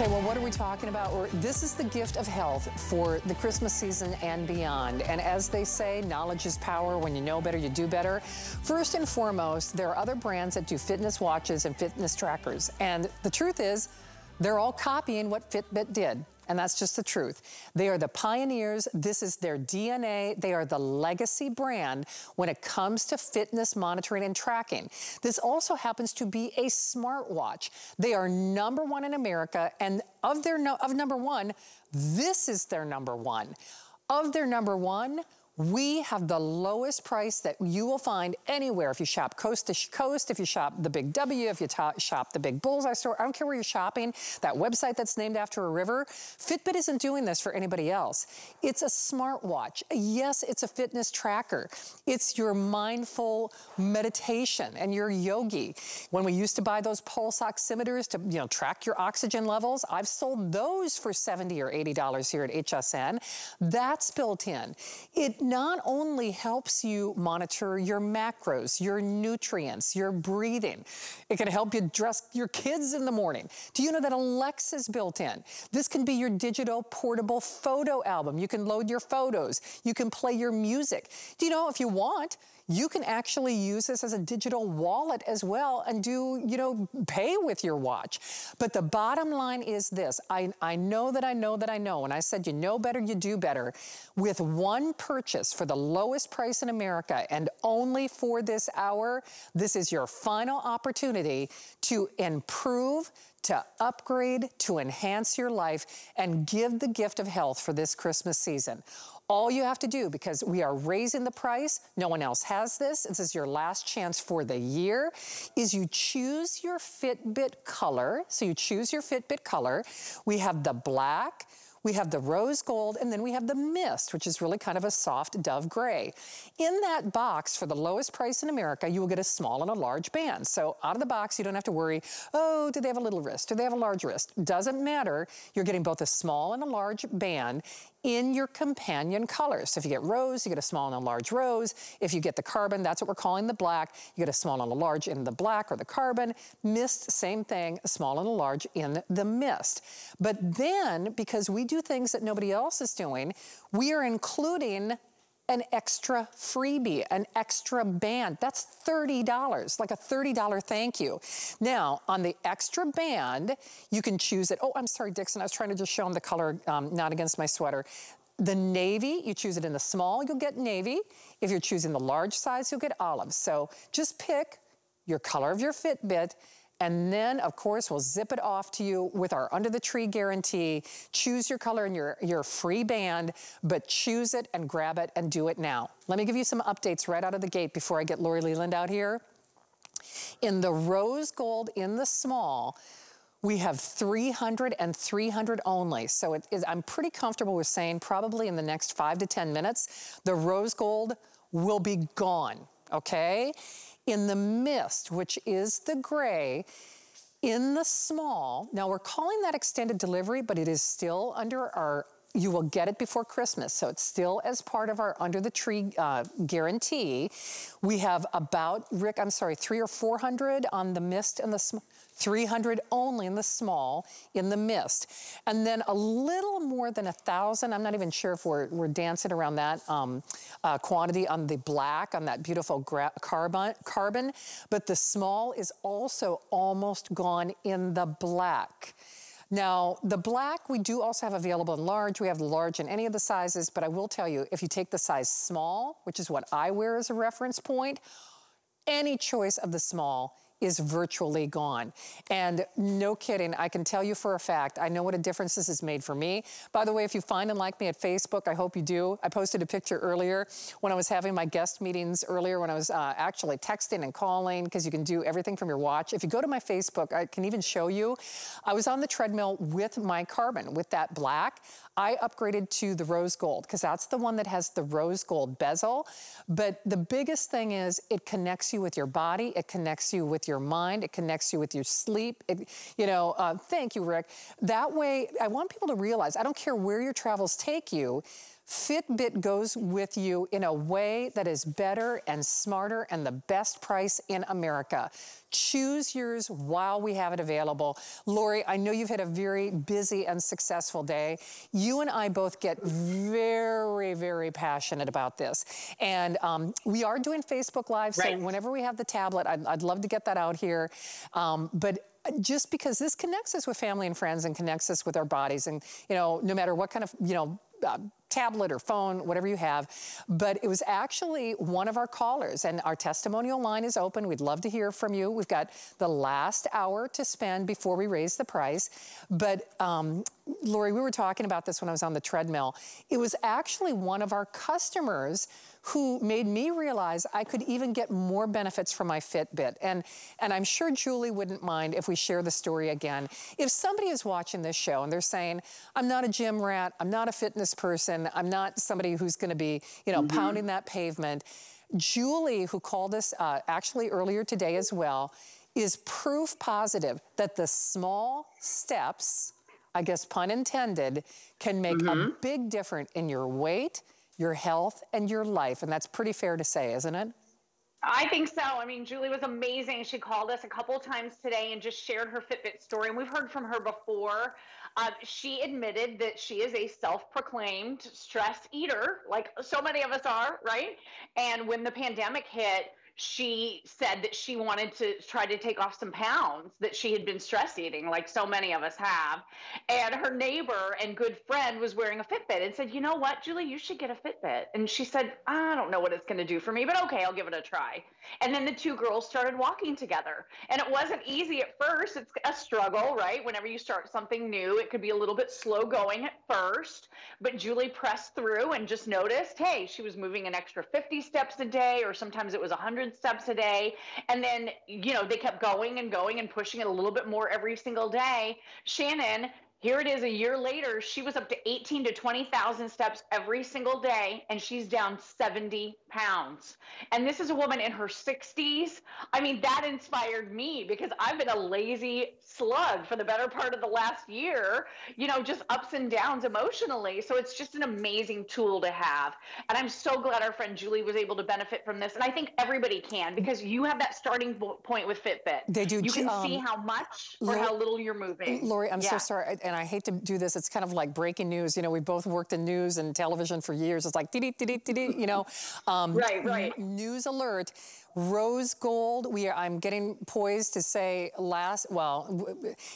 Okay, well, what are we talking about? This is the gift of health for the Christmas season and beyond. And as they say, knowledge is power. When you know better, you do better. First and foremost, there are other brands that do fitness watches and fitness trackers. And the truth is, they're all copying what Fitbit did. And that's just the truth. They are the pioneers. This is their DNA. They are the legacy brand when it comes to fitness monitoring and tracking. This also happens to be a smartwatch. They are number one in America, and of number one, this is their number one. Of their number one, we have the lowest price that you will find anywhere. If you shop coast to coast, if you shop the Big W, if you shop the Big Bullseye store, I don't care where you're shopping, that website that's named after a river, Fitbit isn't doing this for anybody else. It's a smartwatch. Yes, it's a fitness tracker. It's your mindful meditation and your yogi. When we used to buy those pulse oximeters to track your oxygen levels, I've sold those for $70 or $80 here at HSN. That's built in. It not only helps you monitor your macros, your nutrients, your breathing. It can help you dress your kids in the morning. Do you know that Alexa's built in? This can be your digital portable photo album. You can load your photos. You can play your music. Do you know, if you want, you can actually use this as a digital wallet as well and do, pay with your watch. But the bottom line is this. I know that I know that I know. And I said, you know better, you do better. With one purchase for the lowest price in America and only for this hour, this is your final opportunity to improve, to upgrade, to enhance your life, and give the gift of health for this Christmas season. All you have to do, because we are raising the price, no one else has this, this is your last chance for the year, is you choose your Fitbit color. So you choose your Fitbit color. We have the black, we have the rose gold, and then we have the mist, which is really kind of a soft dove gray. In that box, for the lowest price in America, you will get a small and a large band. So out of the box, you don't have to worry, oh, do they have a little wrist? Do they have a large wrist? Doesn't matter. You're getting both a small and a large band in your companion colors. So if you get rose, you get a small and a large rose. If you get the carbon, that's what we're calling the black, you get a small and a large in the black or the carbon. Mist, same thing, a small and a large in the mist. But then, because we do things that nobody else is doing, we are including an extra freebie, an extra band. That's $30, like a $30 thank you. Now, on the extra band, you can choose it. Oh, I'm sorry, Dixon, I was trying to just show him the color, not against my sweater. The navy, you choose it in the small, you'll get navy. If you're choosing the large size, you'll get olive. So just pick your color of your Fitbit, and then, of course, we'll zip it off to you with our Under the Tree guarantee. Choose your color and your free band, but choose it and grab it and do it now. Let me give you some updates right out of the gate before I get Lori Leland out here. In the rose gold, in the small, we have 300 and 300 only. So it is, I'm pretty comfortable with saying probably in the next 5 to 10 minutes, the rose gold will be gone, okay? In the mist, which is the gray, in the small, now we're calling that extended delivery, but it is still under our, you will get it before Christmas, so it's still as part of our Under the Tree guarantee. We have about, Rick, I'm sorry, 300 or 400 on the mist and the small, 300 only in the small, in the mist. And then a little more than 1,000, I'm not even sure if we're dancing around that quantity on the black, on that beautiful carbon, but the small is also almost gone in the black. Now, the black, we do also have available in large. We have large in any of the sizes, but I will tell you, if you take the size small, which is what I wear as a reference point, any choice of the small is virtually gone. And no kidding, I can tell you for a fact, I know what a difference this has made for me. By the way, if you find and like me at Facebook, I hope you do. I posted a picture earlier when I was having my guest meetings earlier when I was actually texting and calling, because you can do everything from your watch. If you go to my Facebook, I can even show you. I was on the treadmill with my carbon, with that black. I upgraded to the rose gold because that's the one that has the rose gold bezel. But the biggest thing is it connects you with your body. It connects you with your mind. It connects you with your sleep. Thank you, Rick. That way, I want people to realize, I don't care where your travels take you, Fitbit goes with you in a way that is better and smarter and the best price in America. Choose yours while we have it available. Lori, I know you've had a very busy and successful day. You and I both get very, very passionate about this. And we are doing Facebook Live, so whenever we have the tablet, I'd love to get that out here. But just because this connects us with family and friends and connects us with our bodies, and, you know, no matter what kind of, you know, tablet or phone, whatever you have. But it was actually one of our callers, and our testimonial line is open. We'd love to hear from you. We've got the last hour to spend before we raise the price. But Lori, we were talking about this when I was on the treadmill. It was actually one of our customers who made me realize I could even get more benefits from my Fitbit. And I'm sure Julie wouldn't mind if we share the story again. If somebody is watching this show and they're saying, I'm not a gym rat, I'm not a fitness person, I'm not somebody who's gonna be, you know, pounding that pavement. Julie, who called us actually earlier today as well, is proof positive that the small steps, I guess pun intended, can make a big difference in your weight, your health, and your life. And that's pretty fair to say, isn't it? I think so. I mean, Julie was amazing. She called us a couple of times today and just shared her Fitbit story. And we've heard from her before. She admitted that she is a self-proclaimed stress eater, like so many of us are, right? And when the pandemic hit, she said that she wanted to try to take off some pounds that she had been stress eating, like so many of us have. And her neighbor and good friend was wearing a Fitbit and said, you know what, Julie, you should get a Fitbit. And she said, I don't know what it's going to do for me, but okay, I'll give it a try. And then the two girls started walking together. And it wasn't easy at first. It's a struggle, right? Whenever you start something new, it could be a little bit slow going at first. But Julie pressed through and just noticed, hey, she was moving an extra 50 steps a day, or sometimes it was 100 steps a day. And then, you know, they kept going and going and pushing it a little bit more every single day. Shannon, here it is a year later, she was up to 18 to 20,000 steps every single day, and she's down 70 pounds. And this is a woman in her 60s. I mean, that inspired me because I've been a lazy slug for the better part of the last year, you know, just ups and downs emotionally. So it's just an amazing tool to have. And I'm so glad our friend Julie was able to benefit from this. And I think everybody can, because you have that starting point with Fitbit. They do. You can see how much or how little you're moving. Lori, I'm so sorry. And I hate to do this, it's kind of like breaking news. You know, we both worked in news and television for years. It's like, you know. News alert. Rose gold, I'm getting poised to say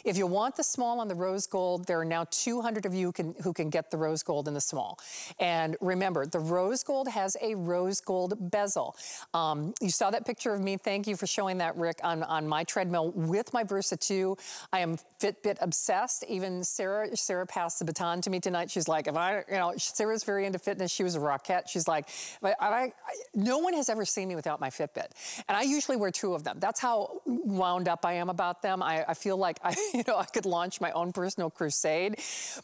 if you want the small on the rose gold, there are now 200 of you who can get the rose gold in the small. And remember, the rose gold has a rose gold bezel. You saw that picture of me, thank you for showing that, Rick, on my treadmill with my Versa 2. I am Fitbit obsessed. Even Sarah passed the baton to me tonight. She's like, if I, you know, Sarah's very into fitness. She was a rockette. She's like, no one has ever seen me without my Fitbit. And I usually wear two of them. That's how wound up I am about them. I feel like I could launch my own personal crusade.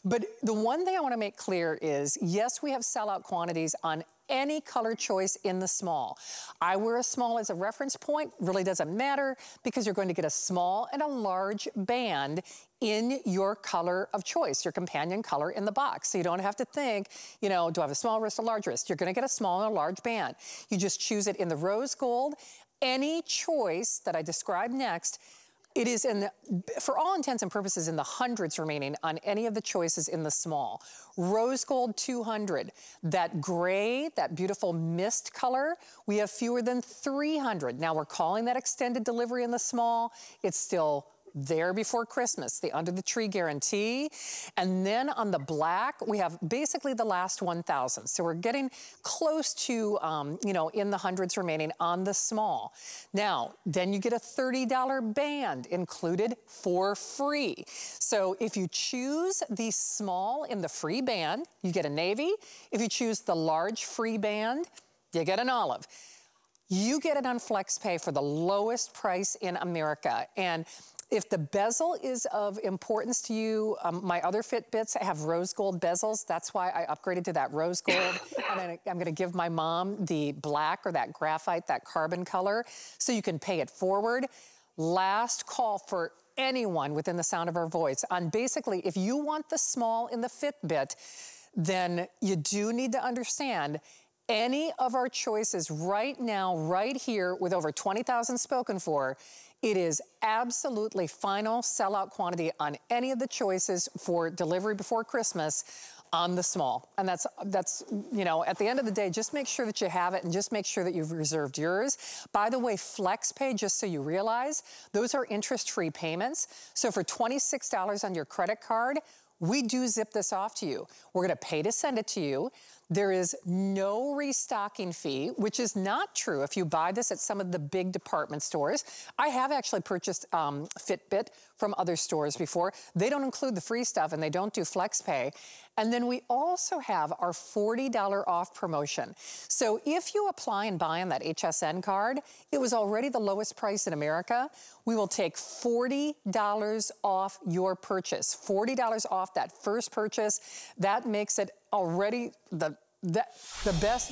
But the one thing I want to make clear is, yes, we have sellout quantities on any color choice in the small. I wear a small as a reference point, really doesn't matter, because you're going to get a small and a large band in your color of choice, your companion color in the box. So you don't have to think, you know, do I have a small wrist or large wrist? You're gonna get a small and a large band. You just choose it in the rose gold. Any choice that I describe next, it is for all intents and purposes, in the hundreds remaining on any of the choices in the small. Rose gold 200, that gray, that beautiful mist color, we have fewer than 300. Now we're calling that extended delivery in the small. It's still there before Christmas, the under the tree guarantee. And then on the black, we have basically the last 1,000. So we're getting close to, you know, in the hundreds remaining on the small. Now, then you get a $30 band included for free. So if you choose the small in the free band, you get a navy. If you choose the large free band, you get an olive. You get it on FlexPay for the lowest price in America. And if the bezel is of importance to you, my other Fitbits have rose gold bezels. That's why I upgraded to that rose gold. And I'm gonna give my mom the black, or that graphite, that carbon color, so you can pay it forward. Last call for anyone within the sound of our voice on basically, if you want the small in the Fitbit, then you do need to understand any of our choices right now, right here, with over 20,000 spoken for, it is absolutely final sellout quantity on any of the choices for delivery before Christmas on the small. And that's you know, at the end of the day, just make sure that you have it and just make sure that you've reserved yours. By the way, FlexPay, just so you realize, those are interest-free payments. So for $26 on your credit card, we do zip this off to you. We're gonna pay to send it to you. There is no restocking fee, which is not true if you buy this at some of the big department stores. I have actually purchased Fitbit from other stores before. They don't include the free stuff and they don't do FlexPay. And then we also have our $40 off promotion. So if you apply and buy on that HSN card, it was already the lowest price in America. We will take $40 off your purchase, $40 off that first purchase. That makes it already the best,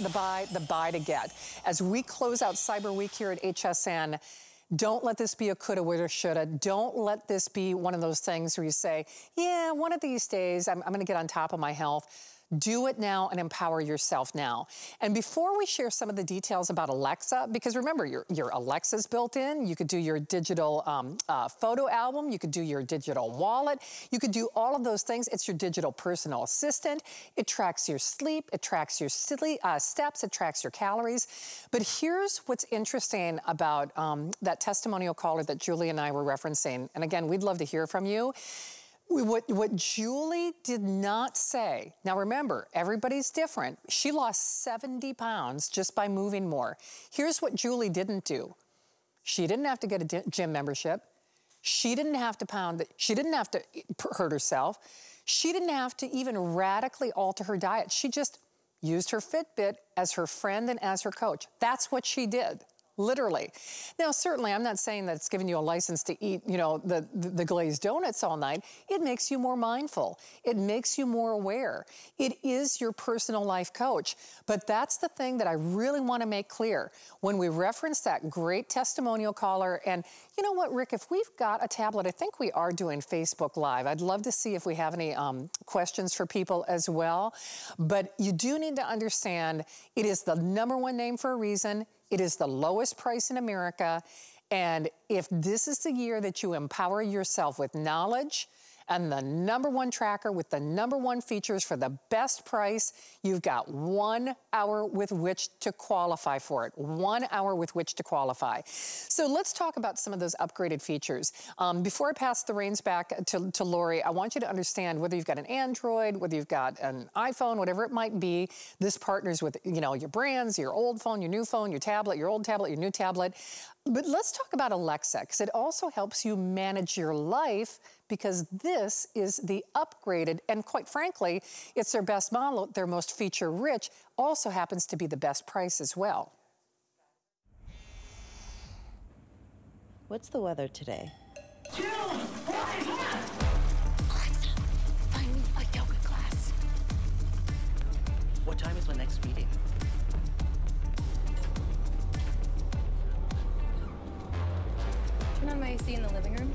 the buy to get. As we close out Cyber Week here at HSN, don't let this be a coulda, woulda, shoulda. Don't let this be one of those things where you say, yeah, one of these days I'm gonna get on top of my health. Do it now and empower yourself now. And before we share some of the details about Alexa, because remember, your Alexa's built in, you could do your digital photo album, you could do your digital wallet, you could do all of those things. It's your digital personal assistant. It tracks your sleep, it tracks your steps, it tracks your calories. But here's what's interesting about that testimonial caller that Julie and I were referencing. And again, we'd love to hear from you. What Julie did not say, now remember, everybody's different. She lost 70 pounds just by moving more. Here's what Julie didn't do. She didn't have to get a gym membership. She didn't have to she didn't have to hurt herself. She didn't have to even radically alter her diet. She just used her Fitbit as her friend and as her coach. That's what she did. Literally. Now, certainly, I'm not saying that it's giving you a license to eat, you know, the glazed donuts all night. It makes you more mindful. It makes you more aware. It is your personal life coach. But that's the thing that I really want to make clear. When we reference that great testimonial caller, and you know what, Rick, if we've got a tablet, I think we are doing Facebook Live. I'd love to see if we have any questions for people as well. But you do need to understand it is the #1 name for a reason. It is the lowest price in America. And if this is the year that you empower yourself with knowledge and the #1 tracker with the #1 features for the best price, you've got 1 hour with which to qualify for it. 1 hour with which to qualify. So let's talk about some of those upgraded features. Before I pass the reins back to Lori, I want you to understand whether you've got an Android, whether you've got an iPhone, whatever it might be, this partners with, you know, your brands, your old phone, your tablet, your old tablet, your new tablet. But let's talk about Alexa, because it also helps you manage your life, because this is the upgraded, and quite frankly, it's their best model, their most feature-rich, also happens to be the best price as well. What's the weather today? Alexa, find me a yoga class. What time is my next meeting? Turn on my AC in the living room.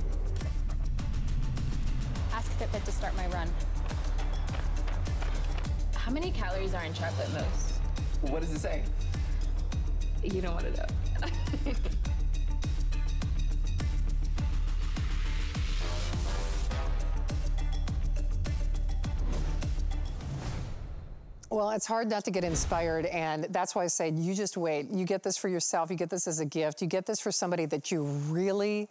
Ask Fitbit to start my run. How many calories are in chocolate mousse? What does it say? You don't want to know. Well, it's hard not to get inspired, and that's why I say you just wait. You get this for yourself. You get this as a gift. You get this for somebody that you really...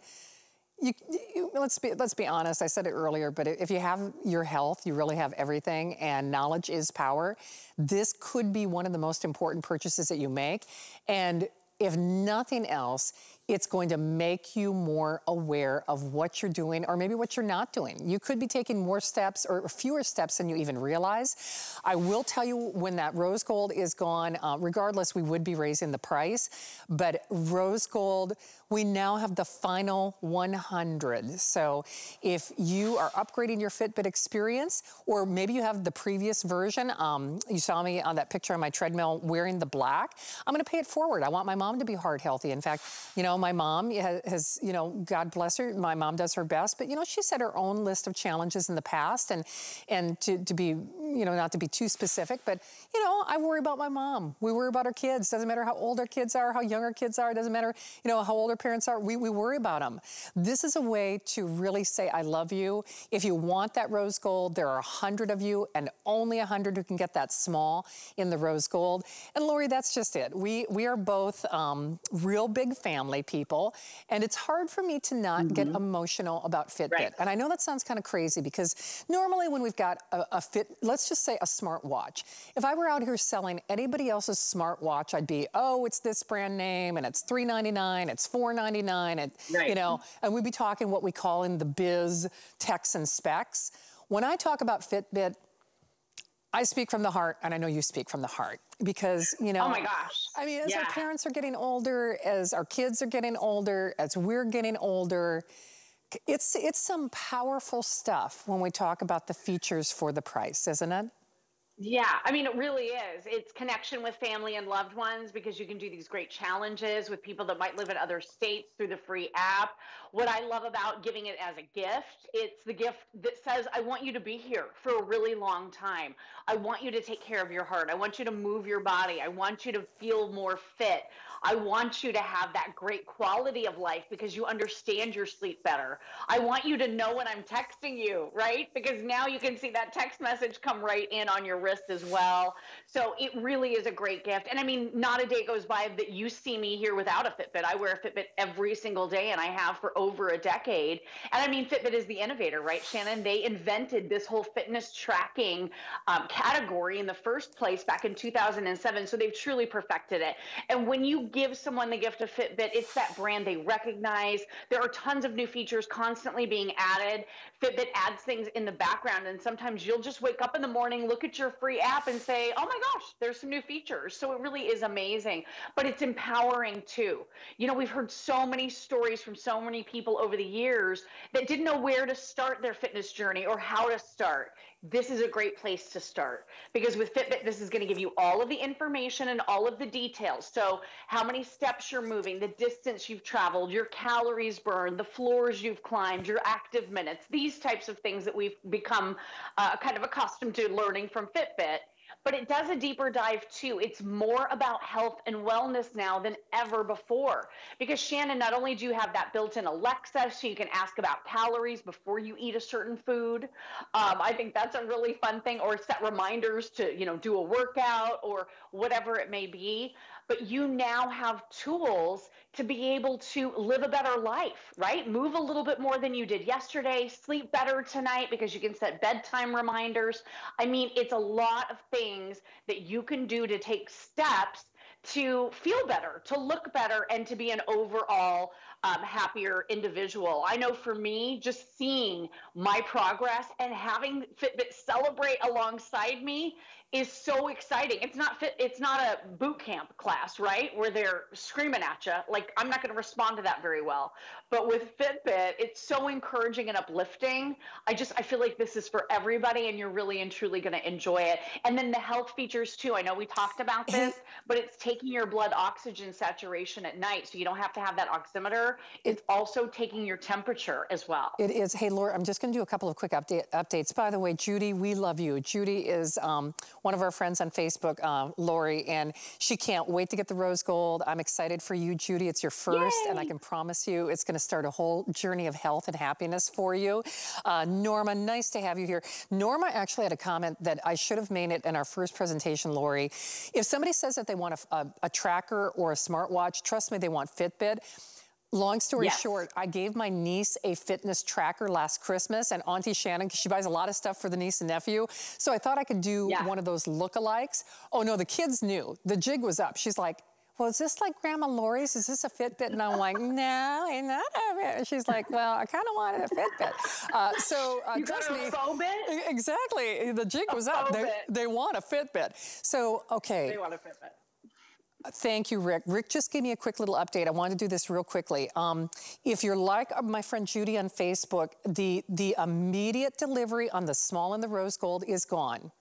let's be honest, I said it earlier, but if you have your health, you really have everything, and knowledge is power. This could be one of the most important purchases that you make, and if nothing else, it's going to make you more aware of what you're doing or maybe what you're not doing. You could be taking more steps or fewer steps than you even realize. I will tell you, when that rose gold is gone, regardless, we would be raising the price, but rose gold, we now have the final 100. So if you are upgrading your Fitbit experience, or maybe you have the previous version, you saw me on that picture on my treadmill wearing the black, I'm gonna pay it forward. I want my mom to be heart healthy. In fact, you know, know, my mom has, you know, God bless her, my mom does her best, but, you know, she's had her own list of challenges in the past, and to be, you know, not to be too specific, but, you know, I worry about my mom. We worry about our kids. Doesn't matter how old our kids are, how young our kids are. Doesn't matter, you know, how old our parents are. We worry about them. This is a way to really say, I love you. If you want that rose gold, there are 100 of you and only 100 who can get that small in the rose gold. And Lori, that's just it. We are both real big family people, and it's hard for me to not get emotional about Fitbit. Right. And I know that sounds kind of crazy, because normally when we've got a let's just say a smartwatch. If I were out here selling anybody else's smartwatch, I'd be, oh, it's this brand name, and it's $3.99, it's $4.99, and right. you know, and we'd be talking what we call in the biz techs and specs. When I talk about Fitbit, I speak from the heart, and I know you speak from the heart, because, you know, oh my gosh. I mean, as yeah. our parents are getting older, as our kids are getting older, as we're getting older, it's some powerful stuff when we talk about the features for the price, isn't it? Yeah, I mean, it really is. It's connection with family and loved ones, because you can do these great challenges with people that might live in other states through the free app. What I love about giving it as a gift, it's the gift that says, I want you to be here for a really long time. I want you to take care of your heart. I want you to move your body. I want you to feel more fit. I want you to have that great quality of life because you understand your sleep better. I want you to know when I'm texting you, right? Because now you can see that text message come right in on your wrist as well. So it really is a great gift. And I mean, not a day goes by that you see me here without a Fitbit. I wear a Fitbit every single day, and I have for over a decade. And I mean, Fitbit is the innovator, right, Shannon? They invented this whole fitness tracking category in the first place back in 2007. So they've truly perfected it. And when you give someone the gift of Fitbit, it's that brand they recognize. There are tons of new features constantly being added. Fitbit adds things in the background, and sometimes you'll just wake up in the morning, look at your free app, and say, oh my gosh, there's some new features. So it really is amazing, but it's empowering too. You know, we've heard so many stories from so many people over the years that didn't know where to start their fitness journey or how to start. This is a great place to start, because with Fitbit, this is going to give you all of the information and all of the details. So how many steps you're moving, the distance you've traveled, your calories burned, the floors you've climbed, your active minutes, these types of things that we've become kind of accustomed to learning from Fitbit. But it does a deeper dive too. It's more about health and wellness now than ever before. Because Shannon, not only do you have that built-in Alexa, so you can ask about calories before you eat a certain food. I think that's a really fun thing, or set reminders to, you know, do a workout or whatever it may be. But you now have tools to be able to live a better life, right? Move a little bit more than you did yesterday, sleep better tonight because you can set bedtime reminders. I mean, it's a lot of things that you can do to take steps to feel better, to look better, and to be an overall happier individual. I know for me, just seeing my progress and having Fitbit celebrate alongside me is so exciting. It's not a boot camp class, right? Where they're screaming at you. Like, I'm not going to respond to that very well. But with Fitbit, it's so encouraging and uplifting. I feel like this is for everybody, and you're really and truly going to enjoy it. And then the health features too. I know we talked about this, but it's taking your blood oxygen saturation at night, so you don't have to have that oximeter. It's also taking your temperature as well. It is. Hey, Laura, I'm just going to do a couple of quick updates. By the way, Judy, we love you. Judy is one of our friends on Facebook, Lori, and she can't wait to get the rose gold. I'm excited for you, Judy. It's your first, yay. And I can promise you it's going to start a whole journey of health and happiness for you. Norma, nice to have you here. Norma actually had a comment that I should have made it in our first presentation, Lori. If somebody says that they want a tracker or a smartwatch, trust me, they want Fitbit. Long story yes. short, I gave my niece a fitness tracker last Christmas, and Auntie Shannon, because she buys a lot of stuff for the niece and nephew, so I thought I could do yeah. one of those lookalikes. Oh no, the kids knew. The jig was up. She's like, well, is this like Grandma Lori's? Is this a Fitbit? And I'm like, no, it's not a Fitbit. She's like, well, I kind of wanted a Fitbit. You got a Fitbit? Exactly. The jig was up. They want a Fitbit. So, okay. They want a Fitbit. Thank you, Rick. Rick just gave me a quick little update. I wanted to do this real quickly. If you're like my friend Judy on Facebook, the immediate delivery on the small and the rose gold is gone.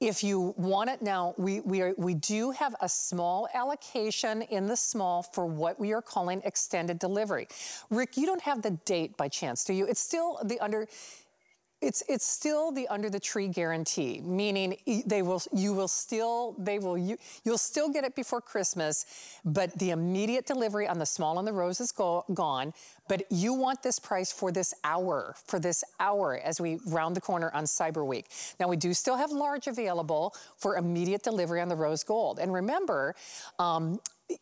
If you want it now, we do have a small allocation in the small for what we are calling extended delivery. Rick, you don't have the date by chance, do you? It's still the It's still the under the tree guarantee, meaning you'll still get it before Christmas, but the immediate delivery on the small and the rose is gone. But you want this price for this hour as we round the corner on Cyber Week. Now we do still have large available for immediate delivery on the rose gold. And remember,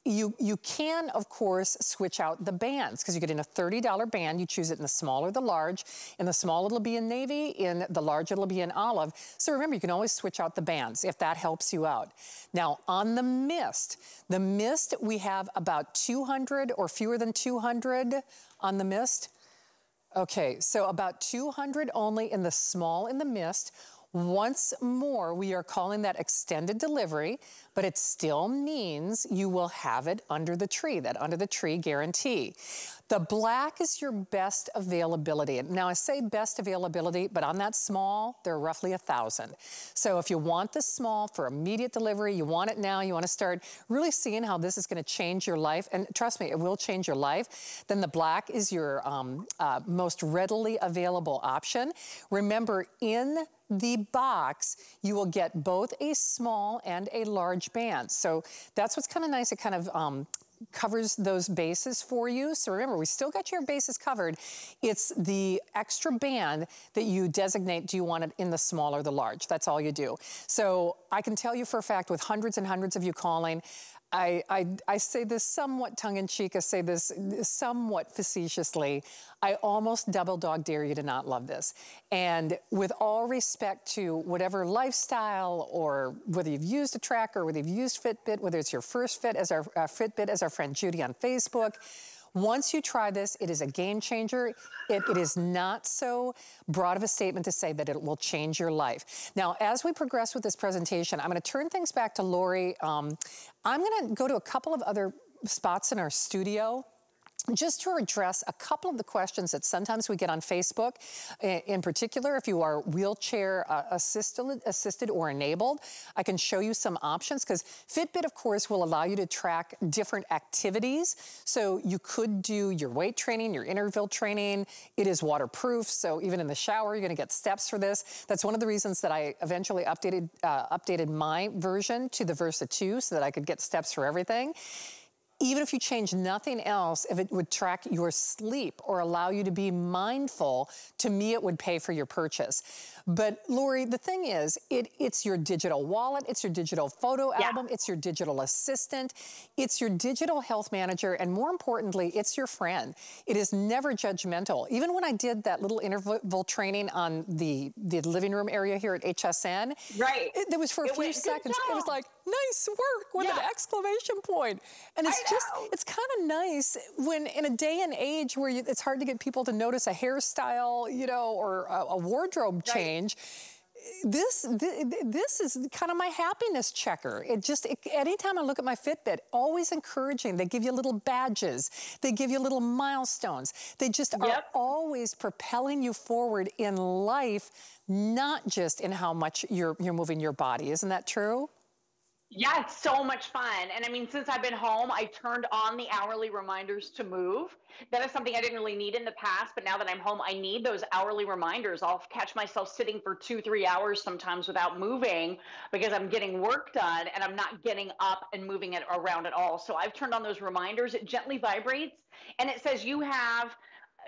you can, of course, switch out the bands because you get in a $30 band. You choose it in the small or the large. In the small, it'll be in navy. In the large, it'll be in olive. So remember, you can always switch out the bands if that helps you out. Now, on the mist, we have about 200 or fewer than 200 on the mist. Okay, so about 200 only in the small in the mist. Once more, we are calling that extended delivery, but it still means you will have it under the tree, that under the tree guarantee. The black is your best availability. Now I say best availability, but on that small, there are roughly 1,000. So if you want the small for immediate delivery, you want it now, you want to start really seeing how this is going to change your life, and trust me, it will change your life, then the black is your most readily available option. Remember, in the box, you will get both a small and a large band. So that's what's kind of nice. It kind of covers those bases for you. So remember, we still got your bases covered. It's the extra band that you designate. Do you want it in the small or the large? That's all you do. So I can tell you for a fact, with hundreds and hundreds of you calling, I say this somewhat tongue-in-cheek, I say this somewhat facetiously, I almost double dog dare you to not love this. And with all respect to whatever lifestyle, or whether you've used a tracker, whether you've used Fitbit, whether it's your first fit as our friend Judy on Facebook, once you try this, it is a game changer. It is not so broad of a statement to say that it will change your life. Now, as we progress with this presentation, I'm going to turn things back to Lori. I'm going to go to a couple of other spots in our studio just to address a couple of the questions that sometimes we get on Facebook. In particular, if you are wheelchair assisted or enabled, I can show you some options, because Fitbit, of course, will allow you to track different activities. So you could do your weight training, your interval training. It is waterproof, so even in the shower, you're gonna get steps for this. That's one of the reasons that I eventually updated my version to the Versa 2 so that I could get steps for everything. Even if you change nothing else, if it would track your sleep or allow you to be mindful, to me it would pay for your purchase. But Lori, the thing is, it's your digital wallet, it's your digital photo album, it's your digital assistant, it's your digital health manager, and more importantly, it's your friend. It is never judgmental. Even when I did that little interval training on the living room area here at HSN, right, that was for a few seconds. It was like, nice work with an exclamation point. And it's just, it's kind of nice when in a day and age where it's hard to get people to notice a hairstyle, you know, or a wardrobe change. This is kind of my happiness checker. It just, anytime I look at my Fitbit, always encouraging. They give you little badges. They give you little milestones. They just are always propelling you forward in life, not just in how much you're moving your body. Isn't that true? Yeah, it's so much fun. And I mean, since I've been home, I turned on the hourly reminders to move. That is something I didn't really need in the past, but now that I'm home, I need those hourly reminders. I'll catch myself sitting for 2-3 hours sometimes without moving because I'm getting work done and I'm not getting up and moving it around at all. So I've turned on those reminders. It gently vibrates and it says you have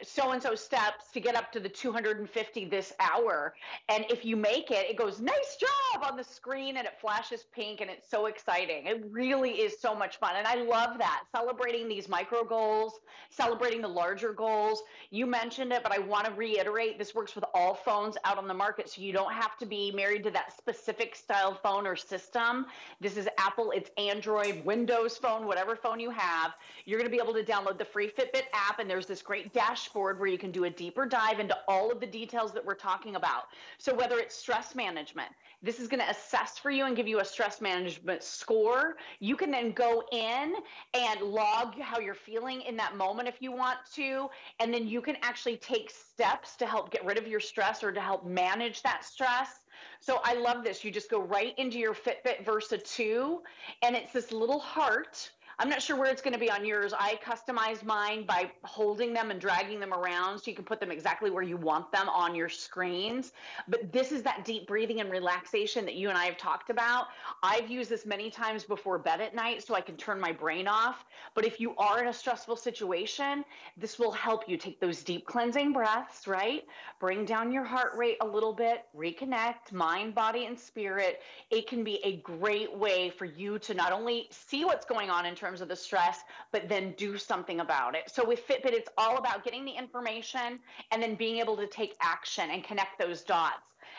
so-and-so steps to get up to the 250 this hour. And if you make it, it goes, nice job, on the screen, and it flashes pink, and it's so exciting. It really is so much fun. And I love that, celebrating these micro goals, celebrating the larger goals. You mentioned it, but I want to reiterate, this works with all phones out on the market, so you don't have to be married to that specific style phone or system. This is Apple, it's Android, Windows phone, whatever phone you have. You're going to be able to download the free Fitbit app, and there's this great dashboard dashboard where you can do a deeper dive into all of the details that we're talking about. So whether it's stress management, this is going to assess for you and give you a stress management score. You can then go in and log how you're feeling in that moment if you want to, and then you can actually take steps to help get rid of your stress or to help manage that stress. So I love this. You just go right into your Fitbit Versa 2, and it's this little heart. I'm not sure where it's going to be on yours. I customize mine by holding them and dragging them around so you can put them exactly where you want them on your screens. But this is that deep breathing and relaxation that you and I have talked about. I've used this many times before bed at night so I can turn my brain off. But if you are in a stressful situation, this will help you take those deep cleansing breaths, right? Bring down your heart rate a little bit, reconnect mind, body, and spirit. It can be a great way for you to not only see what's going on in terms of the stress, but then do something about it. So with Fitbit, it's all about getting the information and then being able to take action and connect those dots.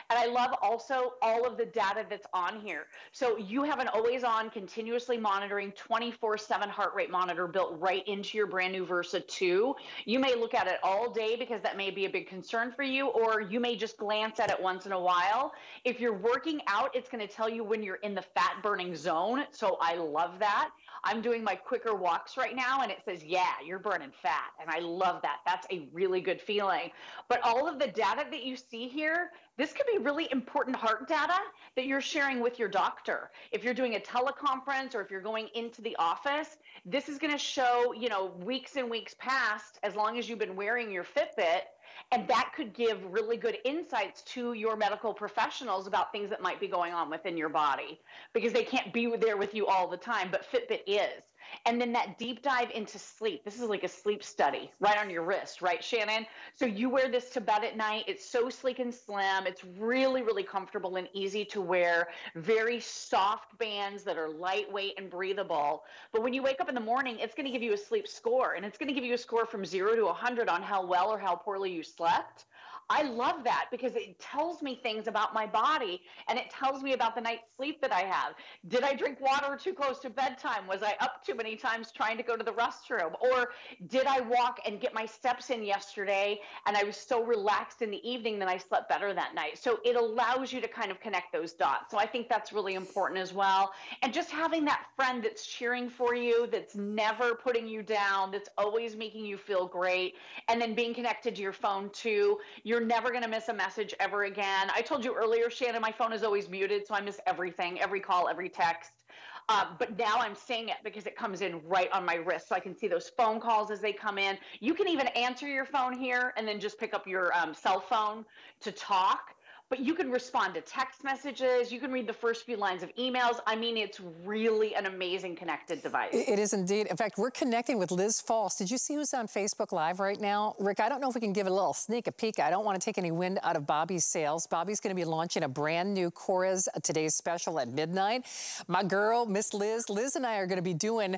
And I love also all of the data that's on here. So you have an always-on, continuously monitoring 24/7 heart rate monitor built right into your brand new Versa 2. You may look at it all day because that may be a big concern for you, or you may just glance at it once in a while. If you're working out, it's going to tell you when you're in the fat-burning zone. So I love that. I'm doing my quicker walks right now, and it says, yeah, you're burning fat. And I love that. That's a really good feeling. But all of the data that you see here, this could be really important heart data that you're sharing with your doctor. If you're doing a teleconference or if you're going into the office, this is going to show, you know, weeks and weeks past, as long as you've been wearing your Fitbit, and that could give really good insights to your medical professionals about things that might be going on within your body, because they can't be there with you all the time, but Fitbit is. And then that deep dive into sleep. This is like a sleep study right on your wrist, right, Shannon? So you wear this to bed at night. It's so sleek and slim. It's really, really comfortable and easy to wear. Very soft bands that are lightweight and breathable. But when you wake up in the morning, it's going to give you a sleep score. And it's going to give you a score from 0 to 100 on how well or how poorly you slept. I love that because it tells me things about my body, and it tells me about the night's sleep that I have. Did I drink water too close to bedtime? Was I up too many times trying to go to the restroom? Or did I walk and get my steps in yesterday, and I was so relaxed in the evening that I slept better that night? So it allows you to kind of connect those dots. So I think that's really important as well. And just having that friend that's cheering for you, that's never putting you down, that's always making you feel great, and then being connected to your phone too. You're never going to miss a message ever again. I told you earlier, Shannon, my phone is always muted, so I miss everything, every call, every text. But now I'm seeing it because it comes in right on my wrist, so I can see those phone calls as they come in. You can even answer your phone here and then just pick up your cell phone to talk. But you can respond to text messages. You can read the first few lines of emails. I mean, it's really an amazing connected device. It is indeed. In fact, we're connecting with Liz False. Did you see who's on Facebook Live right now? Rick, I don't know if we can give it a little sneak a peek. I don't want to take any wind out of Bobby's sails. Bobby's going to be launching a brand new Cora's Today's Special at midnight. My girl, Miss Liz. Liz and I are going to be doing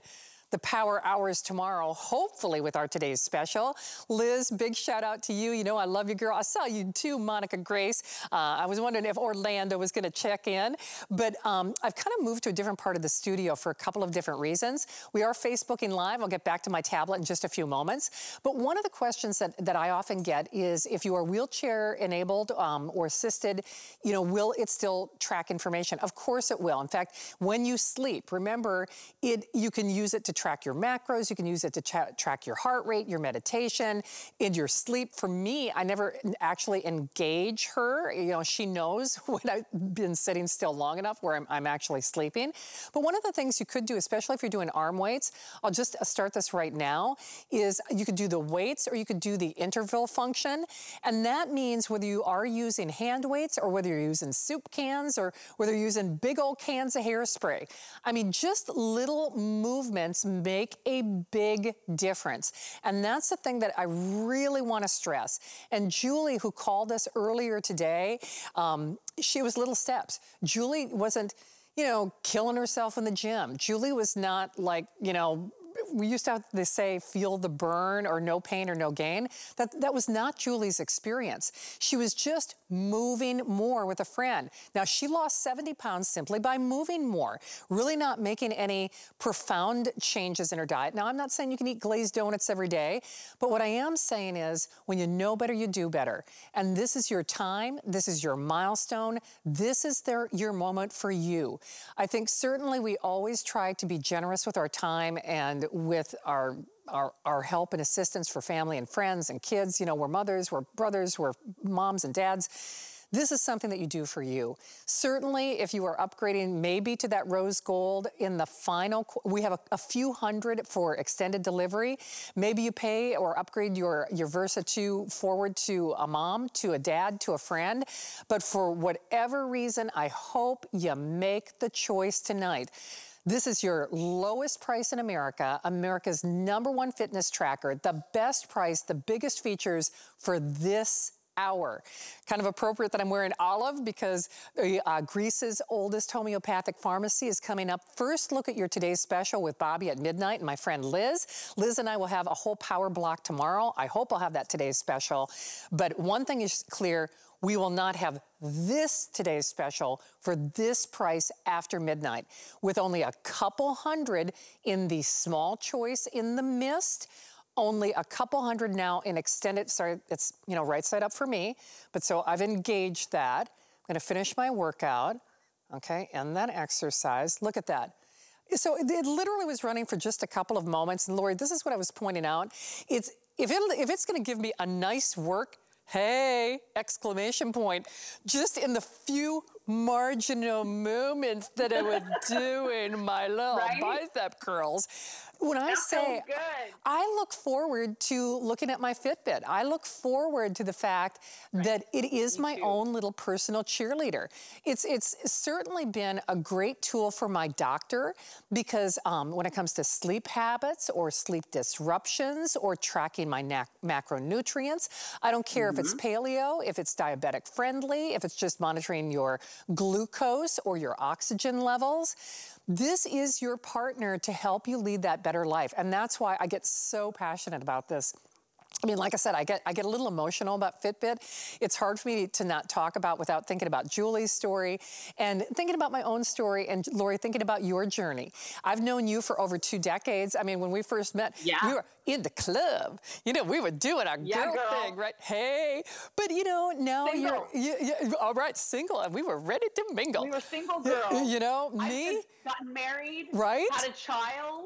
the Power Hours tomorrow, hopefully with our Today's Special. Liz, big shout out to you. You know I love you, girl. I saw you too, Monica Grace. I was wondering if Orlando was gonna check in, but I've kind of moved to a different part of the studio for a couple of different reasons. We are Facebooking Live. I'll get back to my tablet in just a few moments. But one of the questions that I often get is, if you are wheelchair enabled or assisted, you know, will it still track information? Of course it will. In fact, when you sleep, remember, you can use it to track your macros, you can use it to track your heart rate, your meditation, and your sleep. For me, I never actually engage her. You know, she knows when I've been sitting still long enough where I'm actually sleeping. But one of the things you could do, especially if you're doing arm weights, I'll just start this right now, is you could do the weights or you could do the interval function. And that means whether you are using hand weights or whether you're using soup cans or whether you're using big old cans of hairspray. I mean, just little movements make a big difference. And that's the thing that I really want to stress. And Julie, who called us earlier today, she was little steps. Julie wasn't, you know, killing herself in the gym. Julie was not like, you know, we used to have to say feel the burn or no pain or no gain. That was not Julie's experience. She was just moving more with a friend. Now, she lost 70 pounds simply by moving more, really not making any profound changes in her diet. Now, I'm not saying you can eat glazed donuts every day, but what I am saying is when you know better, you do better. And this is your time. This is your milestone. This is your moment for you. I think certainly we always try to be generous with our time and with our help and assistance for family and friends and kids. You know, we're mothers, we're brothers, we're moms and dads. This is something that you do for you. Certainly, if you are upgrading maybe to that rose gold in the final, we have a few hundred for extended delivery. Maybe you pay or upgrade your Versa 2 forward to a mom, to a dad, to a friend. But for whatever reason, I hope you make the choice tonight. This is your lowest price in America, America's #1 fitness tracker, the best price, the biggest features for this hour. Kind of appropriate that I'm wearing olive because Greece's oldest homeopathic pharmacy is coming up. First look at your today's special with Bobby at midnight and my friend Liz. Liz and I will have a whole power block tomorrow. I hope I'll have that today's special. But one thing is clear, we will not have this today's special for this price after midnight. With only a couple hundred in the small choice in the mist, only a couple hundred now in extended, sorry, it's, you know, right side up for me, but so I've engaged that. I'm gonna finish my workout, okay, and then exercise. Look at that. So it literally was running for just a couple of moments, and Lori, this is what I was pointing out. It's, if it's gonna give me a nice work, hey, exclamation point, just in the few marginal movements that I would do in my little bicep curls. When I say, I look forward to looking at my Fitbit. I look forward to the fact that it is my own little personal cheerleader. It's certainly been a great tool for my doctor because when it comes to sleep habits or sleep disruptions or tracking my macronutrients, I don't care if it's paleo, if it's diabetic friendly, if it's just monitoring your glucose or your oxygen levels. This is your partner to help you lead that better life. And that's why I get so passionate about this. I mean, like I said, I get a little emotional about Fitbit. It's hard for me to not talk about without thinking about Julie's story and thinking about my own story and, Lori, thinking about your journey. I've known you for over 2 decades. I mean, when we first met, you were in the club. You know, we were doing our girl thing, right? Hey. But, you know, now you're all right, single, and we were ready to mingle. We were single girls. You know, me. I've gotten married. Right. Had a child.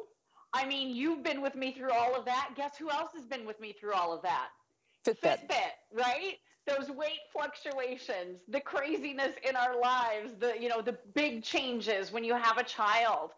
I mean, you've been with me through all of that. Guess who else has been with me through all of that? Fitbit, right? Those weight fluctuations, the craziness in our lives, the big changes when you have a child.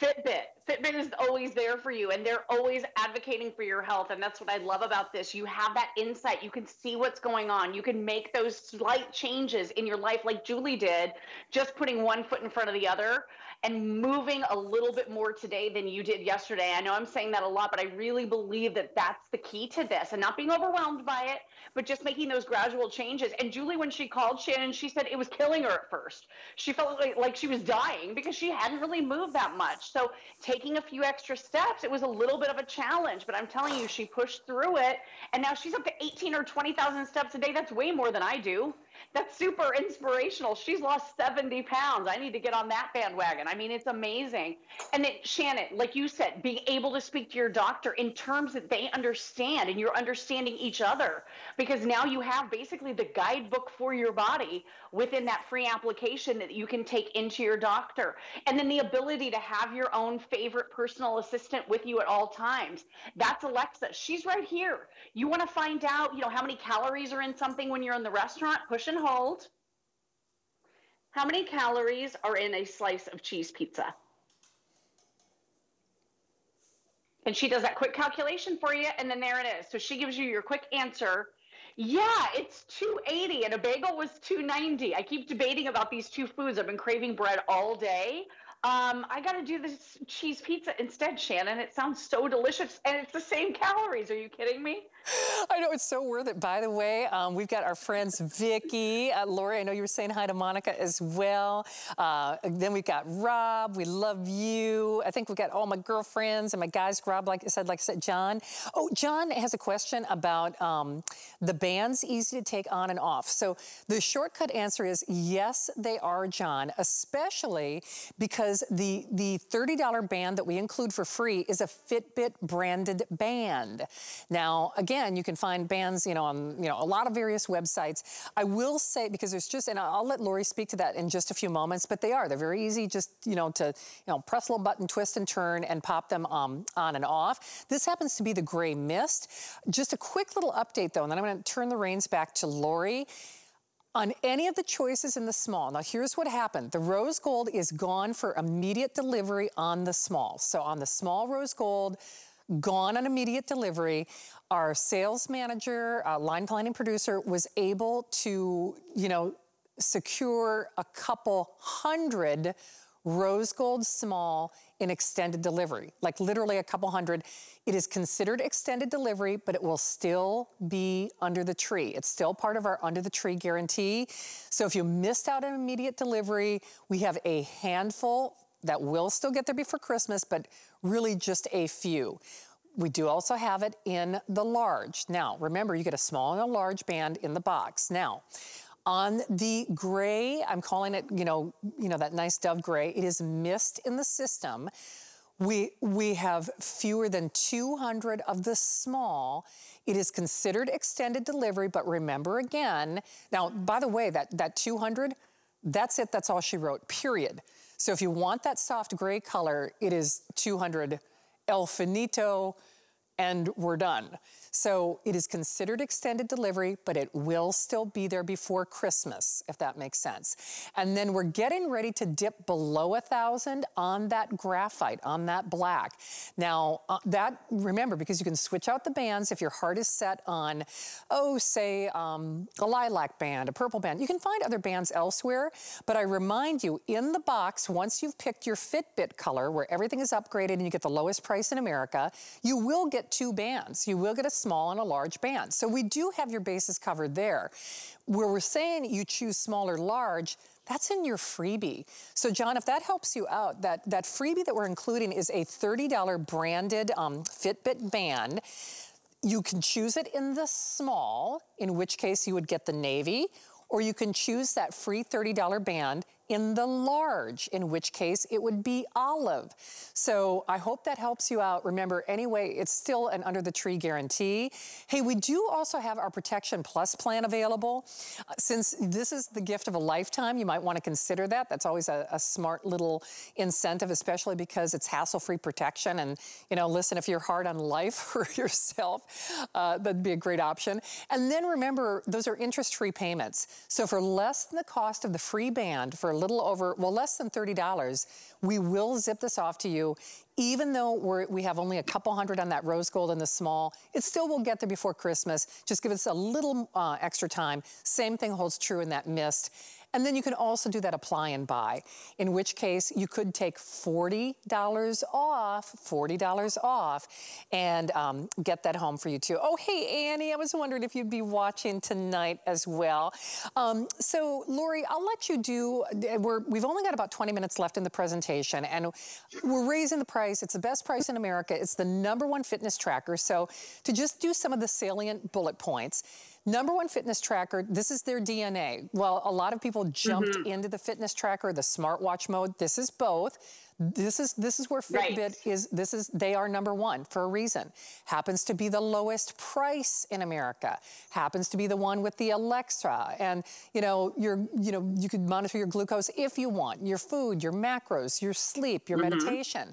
Fitbit is always there for you, and they're always advocating for your health, and that's what I love about this. You have that insight. You can see what's going on. You can make those slight changes in your life like Julie did, just putting one foot in front of the other and moving a little bit more today than you did yesterday. I know I'm saying that a lot, but I really believe that that's the key to this, and not being overwhelmed by it, but just making those gradual changes. And Julie, when she called Shannon, she said it was killing her at first. She felt like she was dying because she hadn't really moved that much. So taking a few extra steps, it was a little bit of a challenge, but I'm telling you, she pushed through it, and now she's up to 18 or 20,000 steps a day. That's way more than I do. That's super inspirational. She's lost 70 pounds. I need to get on that bandwagon. I mean, it's amazing. And then, Shannon, like you said, being able to speak to your doctor in terms that they understand and you're understanding each other, because now you have basically the guidebook for your body within that free application that you can take into your doctor. And then the ability to have your own favorite personal assistant with you at all times. That's Alexa. She's right here. You want to find out, you know, how many calories are in something when you're in the restaurant? Push and hold. How many calories are in a slice of cheese pizza? And she does that quick calculation for you, and then there it is. So she gives you your quick answer. Yeah, it's 280, and a bagel was 290. I keep debating about these two foods. I've been craving bread all day. I got to do this cheese pizza instead, Shannon. It sounds so delicious, and it's the same calories. Are you kidding me? I know, it's so worth it. By the way, we've got our friends Vicky, Lori, I know you were saying hi to Monica as well. Then we've got Rob, we love you. I think we've got all my girlfriends and my guys. Rob, like I said, John. Oh, John has a question about the bands, easy to take on and off. So the shortcut answer is yes, they are, John, especially because the $30 band that we include for free is a Fitbit branded band. Now, again, you can find bands, on a lot of various websites. I will say, because there's just, and I'll let Lori speak to that in just a few moments, but they're very easy, just, to press a little button, twist and turn, and pop them on and off. This happens to be the Gray Mist. Just a quick little update, though, and then I'm going to turn the reins back to Lori. On any of the choices in the small, now here's what happened. The rose gold is gone for immediate delivery on the small. So on the small rose gold, gone on immediate delivery, our sales manager, line planning producer was able to, secure a couple hundred rose gold small in extended delivery, like literally a couple hundred. It is considered extended delivery, but it will still be under the tree. It's still part of our under the tree guarantee. So if you missed out on immediate delivery, we have a handful that will still get there before Christmas, but really just a few. We do also have it in the large. Now, remember, you get a small and a large band in the box. Now, on the gray, I'm calling it, that nice dove gray, it is missed in the system. We have fewer than 200 of the small. It is considered extended delivery, but remember again, now, by the way, that 200, that's it, that's all she wrote, period. So if you want that soft gray color, it is 200 El Finito, and we're done. So it is considered extended delivery, but it will still be there before Christmas, if that makes sense. And then we're getting ready to dip below 1,000 on that graphite, on that black. Now, remember, because you can switch out the bands if your heart is set on, a lilac band, a purple band. You can find other bands elsewhere, but I remind you, in the box, once you've picked your Fitbit color, where everything is upgraded and you get the lowest price in America, you will get two bands. You will get a small and a large band. So we do have your bases covered there. Where we're saying you choose small or large, that's in your freebie. So John, if that helps you out, that freebie that we're including is a $30 branded Fitbit band. You can choose it in the small, in which case you would get the navy, or you can choose that free $30 band in the large, in which case it would be olive. So I hope that helps you out. Remember, anyway, it's still an under the tree guarantee. Hey, we do also have our Protection Plus plan available. Since this is the gift of a lifetime, you might wanna consider that. That's always a smart little incentive, especially because it's hassle-free protection. And listen, if you're hard on life or yourself, that'd be a great option. And then remember, those are interest-free payments. So for less than the cost of the free band, for less than $30, we will zip this off to you. Even though we have only a couple hundred on that rose gold and the small, it still will get there before Christmas. Just give us a little extra time. Same thing holds true in that mist. And then you can also do that apply and buy, in which case you could take $40 off, and get that home for you too. Oh, hey, Annie, I was wondering if you'd be watching tonight as well. So, Lori, I'll let you do, we've only got about 20 minutes left in the presentation, and we're raising the price. It's the best price in America. It's the #1 fitness tracker. So to just do some of the salient bullet points, #1 fitness tracker, this is their DNA. Well, a lot of people jumped into the fitness tracker, the smartwatch mode. This is both. This is where Fitbit is. They are #1 for a reason. Happens to be the lowest price in America. Happens to be the one with the Alexa, and you could monitor your glucose if you want, your food, your macros, your sleep, your meditation.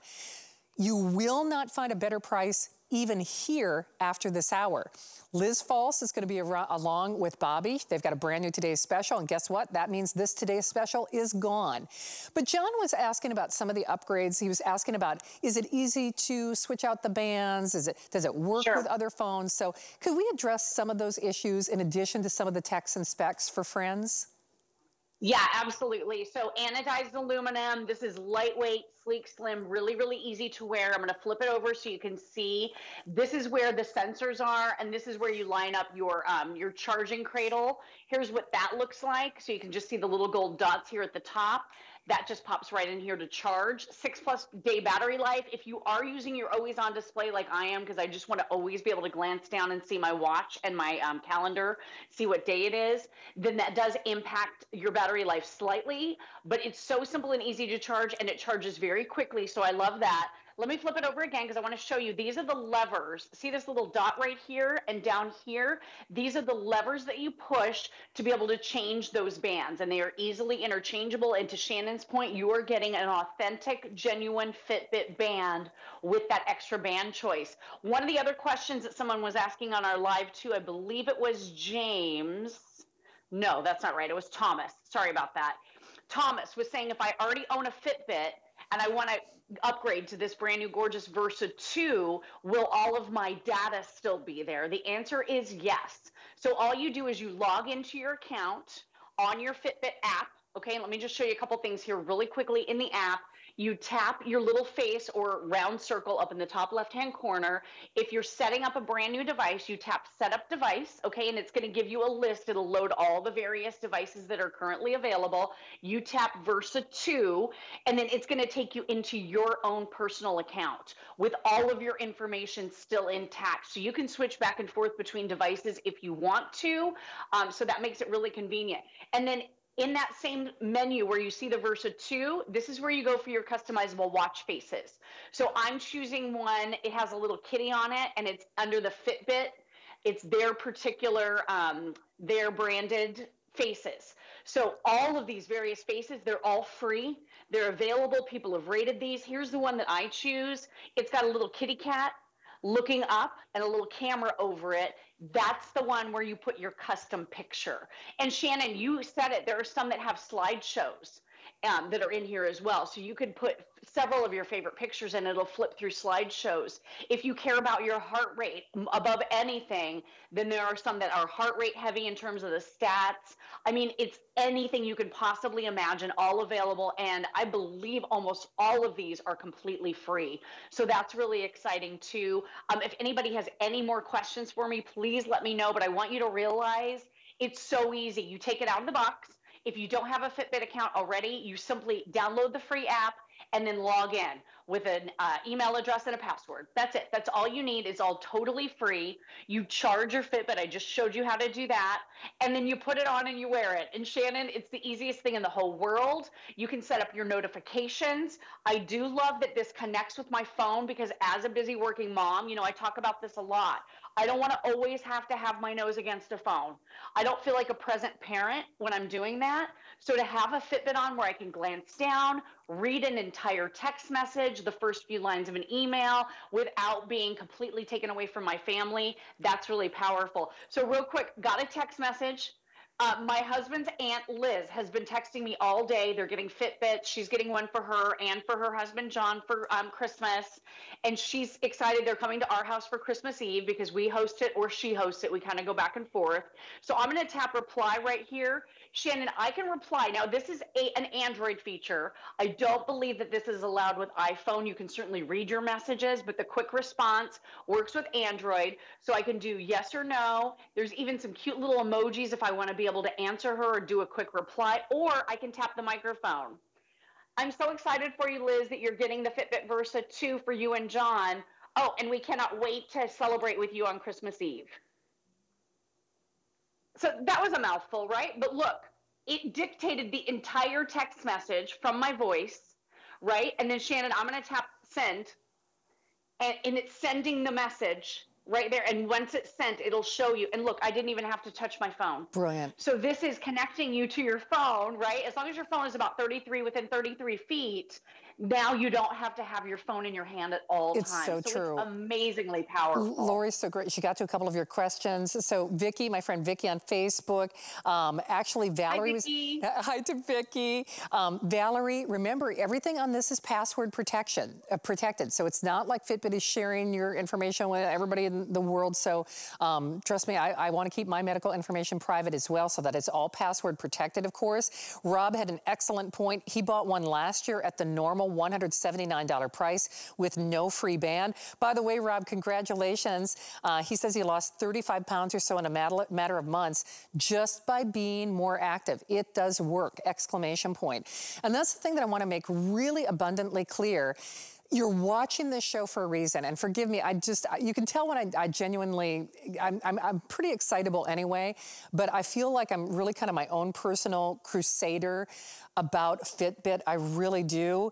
You will not find a better price even here after this hour. Liz False is gonna be along with Bobby. They've got a brand new Today's Special, and guess what? That means this Today's Special is gone. But John was asking about some of the upgrades. He was asking about, is it easy to switch out the bands? Does it work with other phones? So could we address some of those issues in addition to some of the techs and specs for friends? Yeah, absolutely. So anodized aluminum. This is lightweight, sleek, slim, really, really easy to wear. I'm going to flip it over so you can see. This is where the sensors are, and this is where you line up your charging cradle. Here's what that looks like. So you can just see the little gold dots here at the top. That just pops right in here to charge. 6+ day battery life. If you are using your always on display like I am, because I just want to always be able to glance down and see my watch and my calendar, see what day it is, then that does impact your battery life slightly, but it's so simple and easy to charge, and it charges very quickly. So I love that. Let me flip it over again because I want to show you. These are the levers. See this little dot right here and down here? These are the levers that you push to be able to change those bands, and they are easily interchangeable. And to Shannon's point, you are getting an authentic, genuine Fitbit band with that extra band choice. One of the other questions that someone was asking on our live too, I believe it was James. No, that's not right. It was Thomas. Sorry about that. Thomas was saying, if I already own a Fitbit and I want to upgrade to this brand new gorgeous Versa 2, will all of my data still be there? The answer is yes. So all you do is you log into your account on your Fitbit app. Okay, let me just show you a couple things here really quickly in the app. You tap your little face or round circle up in the top left-hand corner. If you're setting up a brand new device, you tap set up device, okay, and it's going to give you a list. It'll load all the various devices that are currently available. You tap Versa 2, and then it's going to take you into your own personal account with all of your information still intact. So you can switch back and forth between devices if you want to. So that makes it really convenient. And then in that same menu where you see the Versa 2, this is where you go for your customizable watch faces. So I'm choosing one. It has a little kitty on it, and it's under the Fitbit. It's their particular, their branded faces. So all of these various faces, they're all free. They're available. People have rated these. Here's the one that I choose. It's got a little kitty cat looking up and a little camera over it. That's the one where you put your custom picture. And Shannon, you said it, there are some that have slideshows that are in here as well. So you could put several of your favorite pictures and it'll flip through slideshows. If you care about your heart rate above anything, then there are some that are heart rate heavy in terms of the stats. I mean, it's anything you can possibly imagine, all available. And I believe almost all of these are completely free. So that's really exciting too. If anybody has any more questions for me, please let me know. But I want you to realize it's so easy. You take it out of the box. If you don't have a Fitbit account already, you simply download the free app and then log in with an email address and a password. That's it. That's all you need. It's all totally free. You charge your Fitbit. I just showed you how to do that. And then you put it on and you wear it. And Shannon, it's the easiest thing in the whole world. You can set up your notifications. I do love that this connects with my phone because as a busy working mom, you know, I talk about this a lot. I don't want to always have to have my nose against a phone. I don't feel like a present parent when I'm doing that. So to have a Fitbit on where I can glance down, read an entire text message, the first few lines of an email without being completely taken away from my family, that's really powerful. So real quick, got a text message. My husband's aunt Liz has been texting me all day. They're getting Fitbits. She's getting one for her and for her husband John for Christmas. And she's excited. They're coming to our house for Christmas Eve because we host it or she hosts it. We kind of go back and forth. So I'm going to tap reply right here. Shannon, I can reply. Now, this is an Android feature. I don't believe that this is allowed with iPhone. You can certainly read your messages, but the quick response works with Android. So I can do yes or no. There's even some cute little emojis if I want to be able to answer her or do a quick reply, or I can tap the microphone. I'm so excited for you, Liz, that you're getting the Fitbit Versa 2 for you and John. Oh, and we cannot wait to celebrate with you on Christmas Eve. So that was a mouthful, right? But look, it dictated the entire text message from my voice, right? And then Shannon, I'm going to tap send, and it's sending the message right there. And once it's sent, it'll show you. And look, I didn't even have to touch my phone. Brilliant. So this is connecting you to your phone, right? As long as your phone is about 33 within 33 feet, now you don't have to have your phone in your hand at all times. It's so true. It's amazingly powerful. Lori's so great. She got to a couple of your questions. So Vicky, my friend Vicky on Facebook, actually Valerie hi to Vicky. Valerie, remember everything on this is password protection, protected. So it's not like Fitbit is sharing your information with everybody in the world. So trust me, I want to keep my medical information private as well, so that it's all password protected, of course. Rob had an excellent point. He bought one last year at the normal $179 price with no free band. By the way, Rob, congratulations. He says he lost 35 pounds or so in a matter of months just by being more active. It does work, exclamation point. And that's the thing that I want to make really abundantly clear. You're watching this show for a reason, and forgive me, you can tell when I genuinely, I'm pretty excitable anyway, but I feel like I'm really kind of my own personal crusader about Fitbit. I really do.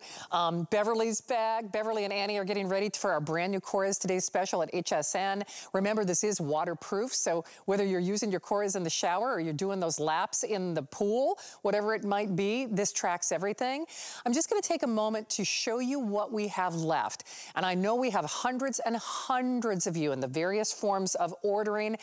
Beverly's back. Beverly and Annie are getting ready for our brand new Cora's Today special at HSN. Remember, this is waterproof, so whether you're using your Cora's in the shower or you're doing those laps in the pool, whatever it might be, this tracks everything. I'm just gonna take a moment to show you what we have left. And I know we have hundreds and hundreds of you in the various forms of ordering.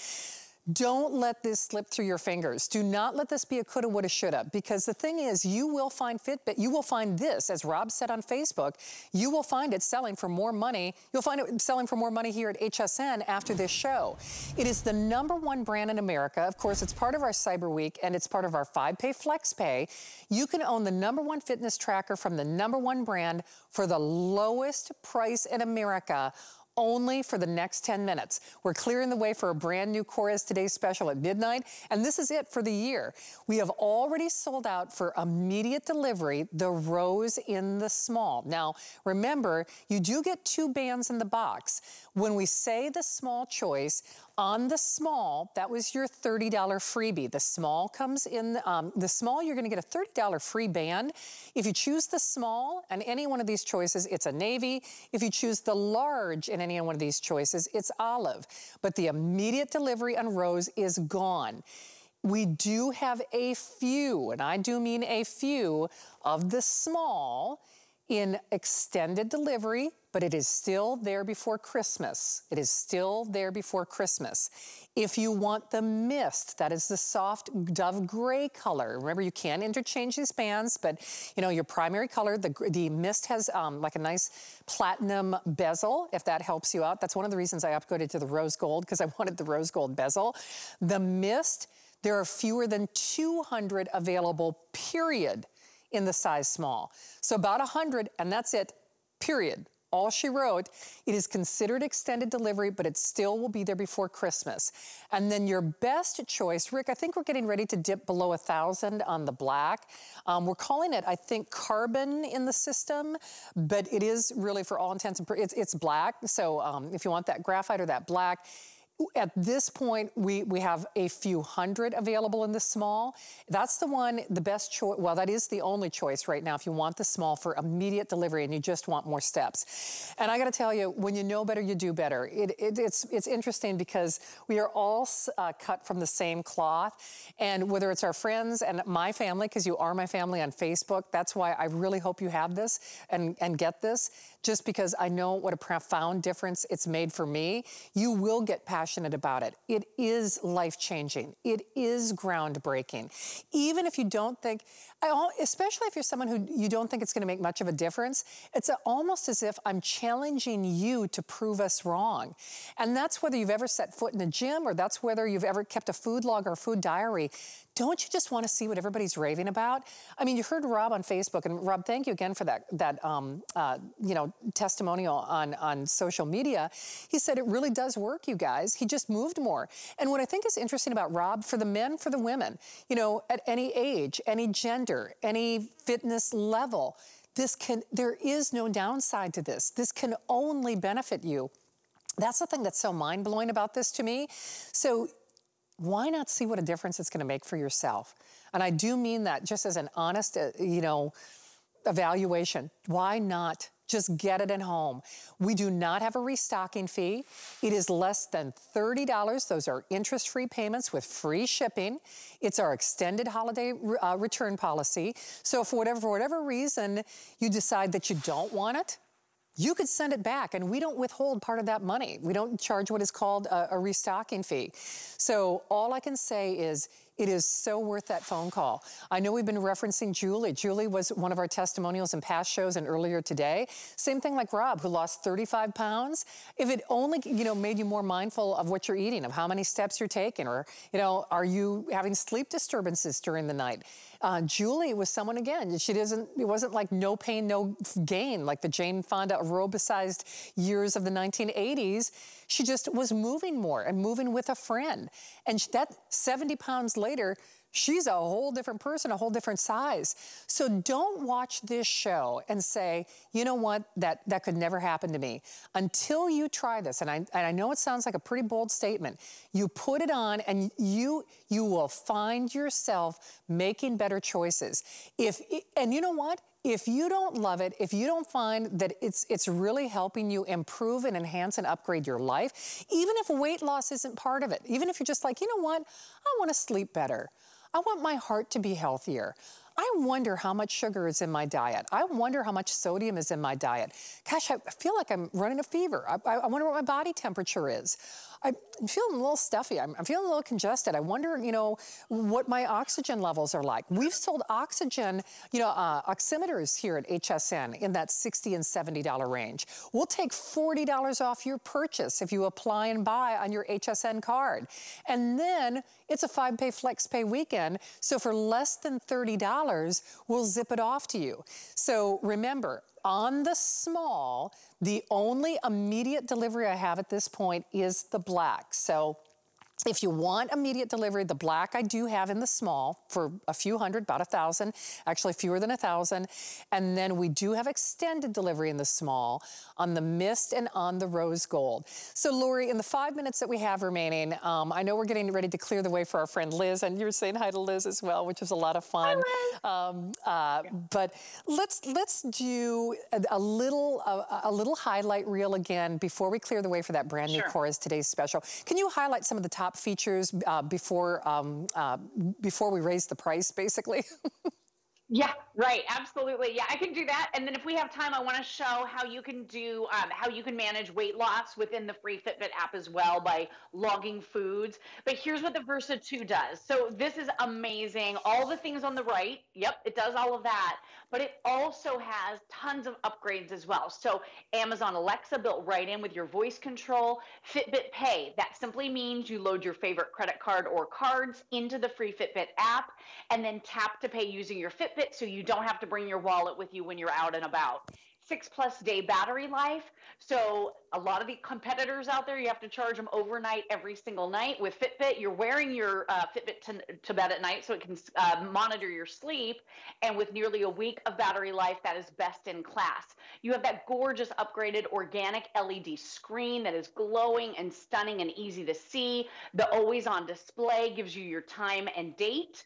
Don't let this slip through your fingers. Do not let this be a coulda, woulda, shoulda, because the thing is, you will find Fitbit, you will find this, as Rob said on Facebook, you will find it selling for more money. You'll find it selling for more money here at HSN after this show. It is the #1 brand in America. Of course, it's part of our Cyber Week, and it's part of our 5-Pay FlexPay. You can own the #1 fitness tracker from the #1 brand for the lowest price in America, only for the next 10 minutes. We're clearing the way for a brand new Cora's Today special at midnight, and this is it for the year. We have already sold out for immediate delivery, the Rose in the small. Now, remember, you do get 2 bands in the box. When we say the small choice, on the small, that was your $30 freebie. The small comes in, the small, you're gonna get a $30 free band. If you choose the small and any one of these choices, it's a navy. If you choose the large in any one of these choices, it's olive. But the immediate delivery on Rose is gone. We do have a few, and I do mean a few, of the small in extended delivery, but it is still there before Christmas. It is still there before Christmas. If you want the mist, that is the soft dove gray color. Remember, you can interchange these bands, but you know, your primary color, the mist has like a nice platinum bezel, if that helps you out. That's one of the reasons I upgraded to the rose gold, because I wanted the rose gold bezel. The mist, there are fewer than 200 available, period, in the size small. So about 100, and that's it, period. All she wrote. It is considered extended delivery, but it still will be there before Christmas. And then your best choice, Rick, I think we're getting ready to dip below 1,000 on the black. We're calling it, I think, carbon in the system, but it is really, for all intents and purposes, it's black. So if you want that graphite or that black, at this point, we have a few hundred available in the small. That's the one, the best choice. Well, that is the only choice right now if you want the small for immediate delivery and you just want more steps. And I got to tell you, when you know better, you do better. It's interesting because we are all cut from the same cloth. And whether it's our friends and my family, because you are my family on Facebook, that's why I really hope you have this and get this, just because I know what a profound difference it's made for me. You will get passionate about it. It is life-changing. It is groundbreaking. Even if you don't think, especially if you're someone who you don't think it's gonna make much of a difference, it's almost as if I'm challenging you to prove us wrong. And that's whether you've ever set foot in a gym, or that's whether you've ever kept a food log or a food diary. Don't you just want to see what everybody's raving about? I mean, you heard Rob on Facebook, and Rob, thank you again for that you know, testimonial on social media. He said it really does work, you guys. He just moved more. And what I think is interesting about Rob, for the men, for the women, you know, at any age, any gender, any fitness level, there is no downside to this. This can only benefit you. That's the thing that's so mind-blowing about this to me. So why not see what a difference it's gonna make for yourself? And I do mean that just as an honest, you know, evaluation. Why not Just get it at home. We do not have a restocking fee. It is less than $30. Those are interest-free payments with free shipping. It's our extended holiday return policy. So if for whatever reason you decide that you don't want it, you could send it back, and we don't withhold part of that money. We don't charge what is called a restocking fee. So all I can say is, it is so worth that phone call. I know we've been referencing Julie. Julie was one of our testimonials in past shows and earlier today. Same thing like Rob, who lost 35 pounds. If it only, you know, made you more mindful of what you're eating, of how many steps you're taking, or, you know, are you having sleep disturbances during the night? Julie was someone, again, it wasn't like no pain, no gain, like the Jane Fonda aerobicized years of the 1980s. She just was moving more and moving with a friend. And that 70 pounds later, she's a whole different person, a whole different size. So don't watch this show and say, you know what, that could never happen to me. Until you try this, and I know it sounds like a pretty bold statement, you put it on and you will find yourself making better choices. And you know what? If you don't love it, if you don't find that it's really helping you improve and enhance and upgrade your life, even if weight loss isn't part of it, even if you're just like, you know what, I want to sleep better. I want my heart to be healthier. I wonder how much sugar is in my diet. I wonder how much sodium is in my diet. Gosh, I feel like I'm running a fever. I wonder what my body temperature is. I'm feeling a little stuffy. I'm feeling a little congested. I wonder, you know, what my oxygen levels are like. We've sold oxygen, you know, oximeters here at HSN in that $60 and $70 range. We'll take $40 off your purchase if you apply and buy on your HSN card. And then it's a 5-pay FlexPay weekend, so for less than $30, we'll zip it off to you. So remember, on the small, the only immediate delivery I have at this point is the black. So if you want immediate delivery, the black I do have in the small for a few hundred, about 1,000, actually fewer than 1,000. And then we do have extended delivery in the small on the mist and on the rose gold. So Lori, in the 5 minutes that we have remaining, I know we're getting ready to clear the way for our friend Liz, and you're saying hi to Liz as well, which was a lot of fun. Hi, Liz. But let's do a little highlight reel again before we clear the way for that brand new Cora's Today's Special. Can you highlight some of the top features before we raise the price, basically? Yeah, right, absolutely. Yeah, I can do that. And then if we have time, I want to show how you can do, how you can manage weight loss within the free Fitbit app as well by logging foods. But here's what the Versa 2 does. So this is amazing. All the things on the right, yep, it does all of that. But it also has tons of upgrades as well. So Amazon Alexa built right in with your voice control. Fitbit Pay, that simply means you load your favorite credit card or cards into the free Fitbit app and then tap to pay using your Fitbit, so you don't have to bring your wallet with you when you're out and about. 6+ day battery life. So a lot of the competitors out there, you have to charge them overnight every single night. With Fitbit, you're wearing your Fitbit to bed at night so it can monitor your sleep. And with nearly a week of battery life, that is best in class. You have that gorgeous upgraded organic LED screen that is glowing and stunning and easy to see. The always-on display gives you your time and date.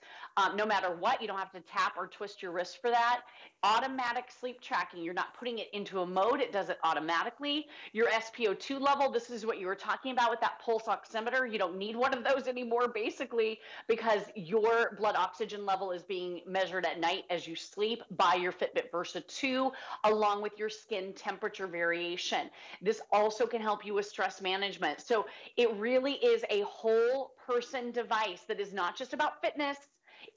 No matter what, you don't have to tap or twist your wrist for that. Automatic sleep tracking, you're not putting it into a mode, it does it automatically. Your SpO2 level, this is what you were talking about with that pulse oximeter. You don't need one of those anymore, basically, because your blood oxygen level is being measured at night as you sleep by your Fitbit Versa 2, along with your skin temperature variation. This also can help you with stress management. So it really is a whole person device that is not just about fitness.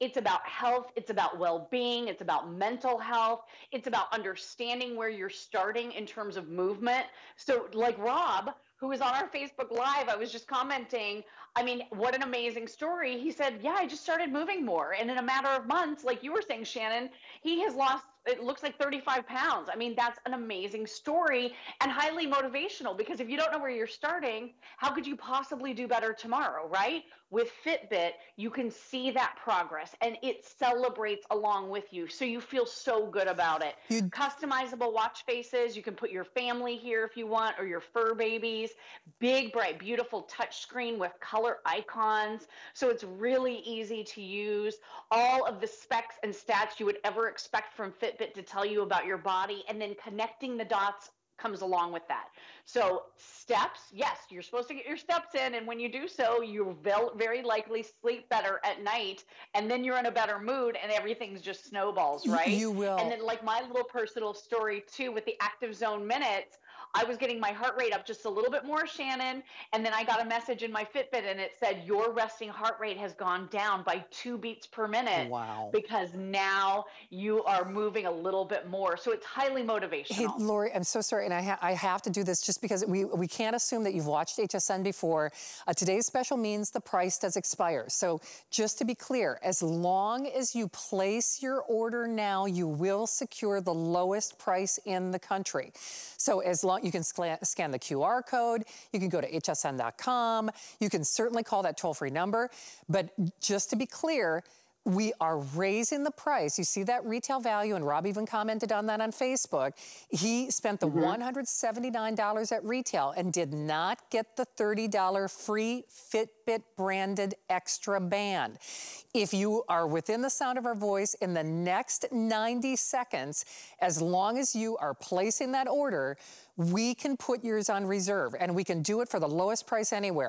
It's about health, it's about well-being, it's about mental health, it's about understanding where you're starting in terms of movement. So like Rob, who was on our Facebook Live, I was just commenting, I mean, what an amazing story. He said, yeah, I just started moving more. And in a matter of months, like you were saying, Shannon, he has lost, it looks like 35 pounds. I mean, that's an amazing story and highly motivational, because if you don't know where you're starting, how could you possibly do better tomorrow, right? With Fitbit, you can see that progress and it celebrates along with you. So you feel so good about it. Customizable watch faces. You can put your family here if you want, or your fur babies. Big, bright, beautiful touch screen with color icons. So it's really easy to use. All of the specs and stats you would ever expect from Fitbit Fitbit to tell you about your body, and then connecting the dots comes along with that. So steps, yes, you're supposed to get your steps in, and when you do so, you very likely sleep better at night, and then you're in a better mood, and everything's just snowballs, right? You will. And then, like, my little personal story too with the Active Zone Minutes, I was getting my heart rate up just a little bit more, Shannon, and then I got a message in my Fitbit, and it said, your resting heart rate has gone down by 2 beats per minute. Wow. Because now you are moving a little bit more. So it's highly motivational. Hey, Lori, I'm so sorry, and I have to do this just because we can't assume that you've watched HSN before. Today's special means the price does expire. So just to be clear, as long as you place your order now, you will secure the lowest price in the country. So as long, you can scan the QR code, you can go to hsn.com, you can certainly call that toll-free number, but just to be clear, we are raising the price. You see that retail value, and Rob even commented on that on Facebook. He spent the $179 at retail and did not get the $30 free Fitbit branded extra band. If you are within the sound of our voice in the next 90 seconds, as long as you are placing that order, we can put yours on reserve, and we can do it for the lowest price anywhere.